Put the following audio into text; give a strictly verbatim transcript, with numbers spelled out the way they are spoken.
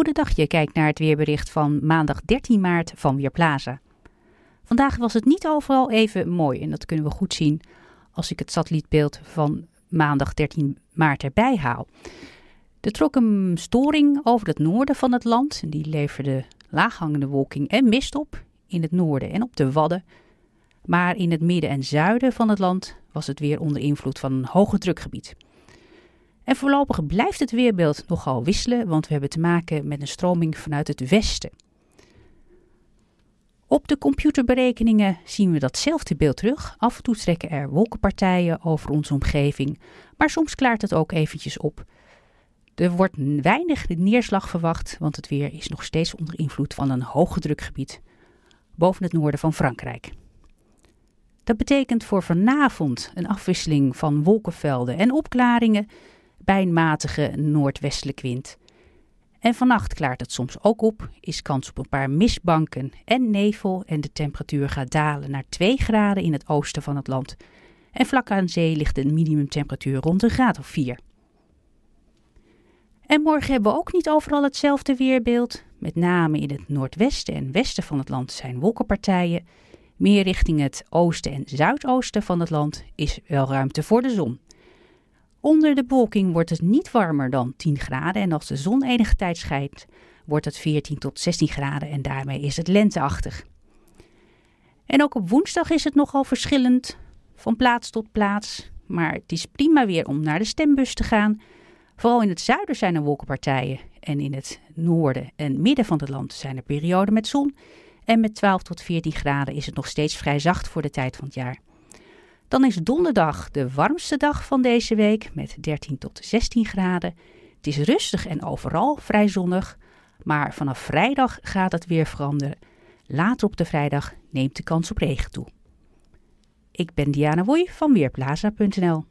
Goedendag, je kijkt naar het weerbericht van maandag dertien maart van Weerplaza. Vandaag was het niet overal even mooi en dat kunnen we goed zien als ik het satellietbeeld van maandag dertien maart erbij haal. Er trok een storing over het noorden van het land en die leverde laaghangende wolking en mist op in het noorden en op de Wadden. Maar in het midden en zuiden van het land was het weer onder invloed van een hoge drukgebied. En voorlopig blijft het weerbeeld nogal wisselen, want we hebben te maken met een stroming vanuit het westen. Op de computerberekeningen zien we datzelfde beeld terug. Af en toe trekken er wolkenpartijen over onze omgeving, maar soms klaart het ook eventjes op. Er wordt weinig neerslag verwacht, want het weer is nog steeds onder invloed van een hoge drukgebied boven het noorden van Frankrijk. Dat betekent voor vanavond een afwisseling van wolkenvelden en opklaringen bij een matige noordwestelijke wind. En vannacht klaart het soms ook op, is kans op een paar mistbanken en nevel en de temperatuur gaat dalen naar twee graden in het oosten van het land. En vlak aan zee ligt de minimumtemperatuur rond een graad of vier. En morgen hebben we ook niet overal hetzelfde weerbeeld. Met name in het noordwesten en westen van het land zijn wolkenpartijen. Meer richting het oosten en zuidoosten van het land is wel ruimte voor de zon. Onder de bewolking wordt het niet warmer dan tien graden en als de zon enige tijd schijnt wordt het veertien tot zestien graden en daarmee is het lenteachtig. En ook op woensdag is het nogal verschillend van plaats tot plaats, maar het is prima weer om naar de stembus te gaan. Vooral in het zuiden zijn er wolkenpartijen en in het noorden en midden van het land zijn er perioden met zon. En met twaalf tot veertien graden is het nog steeds vrij zacht voor de tijd van het jaar. Dan is donderdag de warmste dag van deze week met dertien tot zestien graden. Het is rustig en overal vrij zonnig, maar vanaf vrijdag gaat het weer veranderen. Later op de vrijdag neemt de kans op regen toe. Ik ben Diana Woei van Weerplaza punt n l.